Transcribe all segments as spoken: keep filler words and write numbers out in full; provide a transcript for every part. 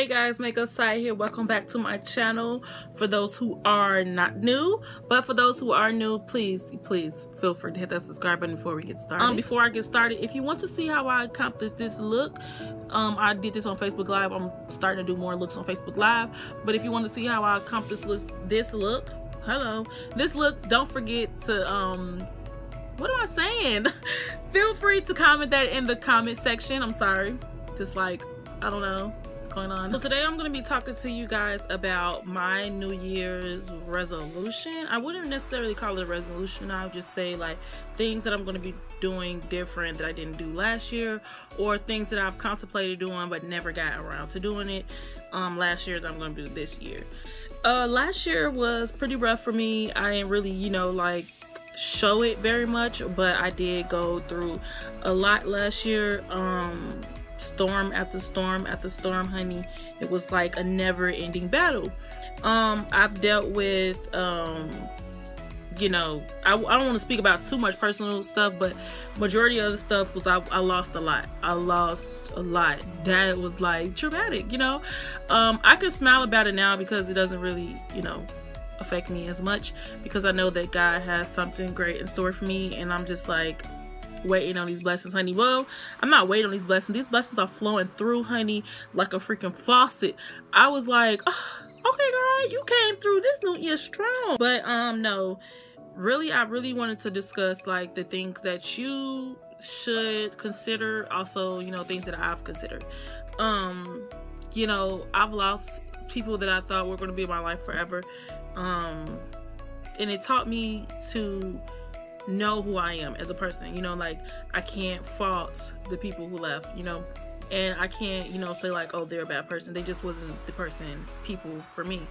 Hey guys, Makeup Sy here. Welcome back to my channel for those who are not new, but for those who are new, please please feel free to hit that subscribe button before we get started. Um, before I get started, if you want to see how I accomplished this look, um, I did this on Facebook Live. I'm starting to do more looks on Facebook Live, but if you want to see how I accomplished this look, hello, this look, don't forget to um, what am I saying? Feel free to comment that in the comment section. I'm sorry, just like I don't know. Going on. So today I'm going to be talking to you guys about my New Year's resolution. I wouldn't necessarily call it a resolution. I would just say like things that I'm going to be doing different that I didn't do last year, or things that I've contemplated doing but never got around to doing it um, last year that I'm going to do this year. Uh, last year was pretty rough for me. I didn't really, you know, like show it very much, but I did go through a lot last year. Um, storm after storm after storm, honey. It was like a never-ending battle. um I've dealt with um you know, I, I don't want to speak about too much personal stuff, but majority of the stuff was I, I lost a lot. I lost a lot that was like traumatic, you know. um I can smile about it now because it doesn't really, you know, affect me as much, because I know that God has something great in store for me, and I'm just like waiting on these blessings, honey. Well, I'm not waiting on these blessings. These blessings are flowing through, honey, like a freaking faucet. I was like, oh, okay, God, you came through this new year strong. But um, no, really, I really wanted to discuss like the things that you should consider. Also, you know, things that I've considered. Um, you know, I've lost people that I thought were going to be in my life forever. Um, and it taught me to know who I am as a person, you know, like I can't fault the people who left, you know, and I can't, you know, say like, oh, they're a bad person. They just wasn't the person, people for me,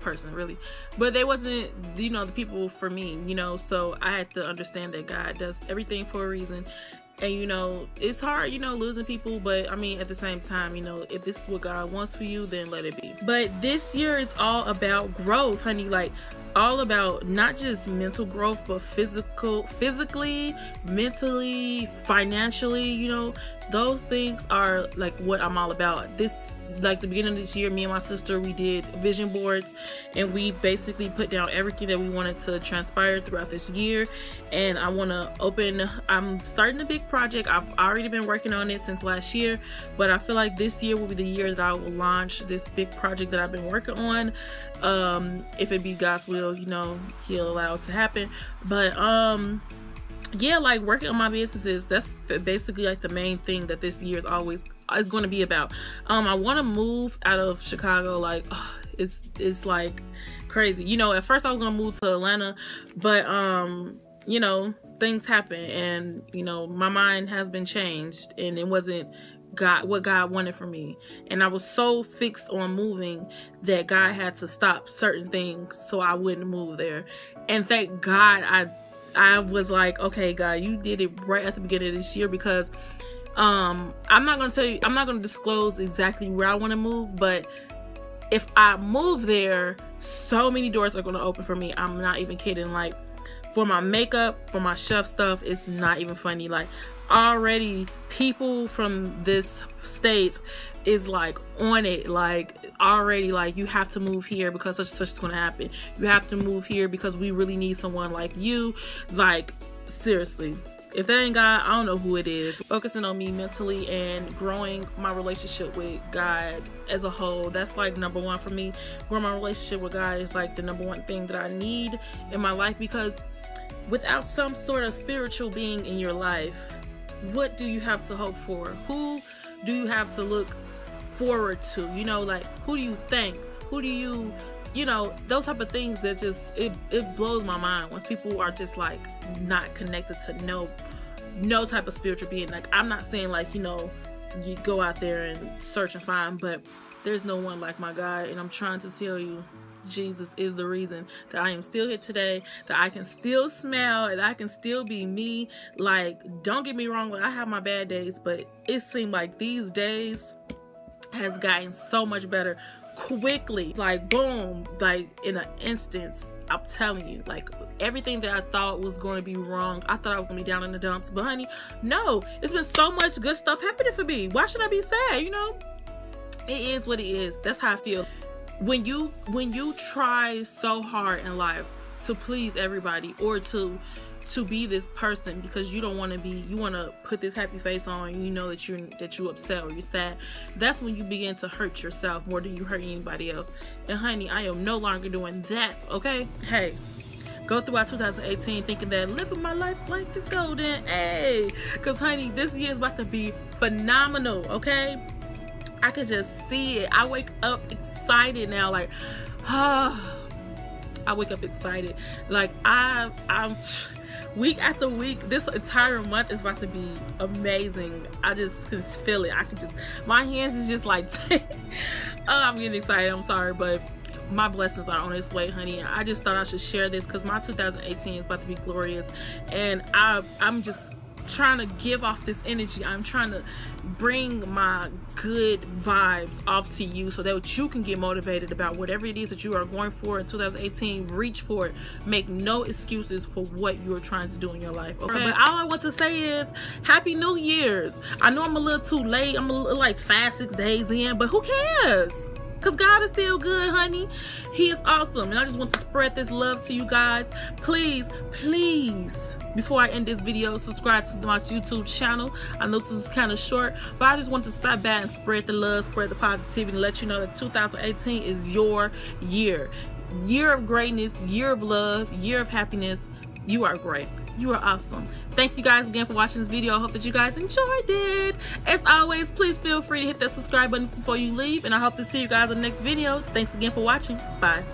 person really, but they wasn't, you know, the people for me, you know, so I had to understand that God does everything for a reason. And, you know, it's hard, you know, losing people. But, I mean, at the same time, you know, if this is what God wants for you, then let it be. But this year is all about growth, honey. Like, all about not just mental growth, but physical, physically, mentally, financially, you know. Those things are, like, what I'm all about. This, like, the beginning of this year, me and my sister, we did vision boards. And we basically put down everything that we wanted to transpire throughout this year. And I want to open, I'm starting a big project. I've already been working on it since last year, but I feel like this year will be the year that I will launch this big project that I've been working on. Um if it be God's will, you know, he'll allow it to happen. But um yeah, like working on my businesses, that's basically like the main thing that this year is always is going to be about. um I want to move out of Chicago. Like, oh, it's it's like crazy, you know. At first I was gonna move to Atlanta, but um you know, things happen, and you know, my mind has been changed, and it wasn't God what God wanted for me. And I was so fixed on moving that God had to stop certain things so I wouldn't move there. And thank God I I was like, okay, God, you did it right at the beginning of this year, because um I'm not gonna tell you, I'm not gonna disclose exactly where I want to move, but if I move there, so many doors are gonna open for me. I'm not even kidding. Like, for my makeup, for my chef stuff, it's not even funny. Like, already people from this state is like on it, like already like, you have to move here because such and such is going to happen. You have to move here because we really need someone like you. Like, seriously, if that ain't God, I don't know who it is. Focusing on me mentally and growing my relationship with God as a whole, that's like number one for me. Growing my relationship with God is like the number one thing that I need in my life, because without some sort of spiritual being in your life, what do you have to hope for? Who do you have to look forward to? You know, like, who do you thank? Who do you, you know, those type of things that just, it, it blows my mind once people are just like not connected to no, no type of spiritual being. Like, I'm not saying like, you know, you go out there and search and find, but there's no one like my God. And I'm trying to tell you, Jesus is the reason that I am still here today, that I can still smile, and I can still be me. Like, don't get me wrong, I have my bad days, but it seemed like these days has gotten so much better quickly. Like, boom, like in an instance. I'm telling you, like, everything that I thought was going to be wrong, I thought I was going to be down in the dumps, but honey, no, it's been so much good stuff happening for me. Why should I be sad, you know? it is what it is. That's how I feel. When you when you try so hard in life to please everybody, or to to be this person because you don't want to be, you want to put this happy face on, and you know that you're that you upset or you're sad, that's when you begin to hurt yourself more than you hurt anybody else. And honey, I am no longer doing that, okay? Hey, go throughout two thousand eighteen thinking that living my life like it's golden, hey, because honey, this year is about to be phenomenal, okay? I can just see it. I wake up excited now, like, oh, I wake up excited. Like, I, I'm... week after week, this entire month is about to be amazing. I just can feel it. I can just, my hands is just like, oh, I'm getting excited. I'm sorry, but my blessings are on its way, honey. I just thought I should share this because my two thousand eighteen is about to be glorious, and I, I'm just trying to give off this energy. I'm trying to bring my good vibes off to you so that you can get motivated about whatever it is that you are going for in two thousand eighteen. Reach for it. Make no excuses for what you're trying to do in your life, okay? But all I want to say is happy New Year's. I know I'm a little too late. I'm a little, like five, six days in, but who cares? Because God is still good, honey. He is awesome. And I just want to spread this love to you guys. Please, please, before I end this video, subscribe to my YouTube channel. I know this is kind of short, but I just want to stop by and spread the love, spread the positivity, and let you know that two thousand eighteen is your year. Year of greatness, year of love, year of happiness. You are great. You are awesome. Thank you guys again for watching this video. I hope that you guys enjoyed it. As always, please feel free to hit that subscribe button before you leave, and I hope to see you guys in the next video. Thanks again for watching. Bye.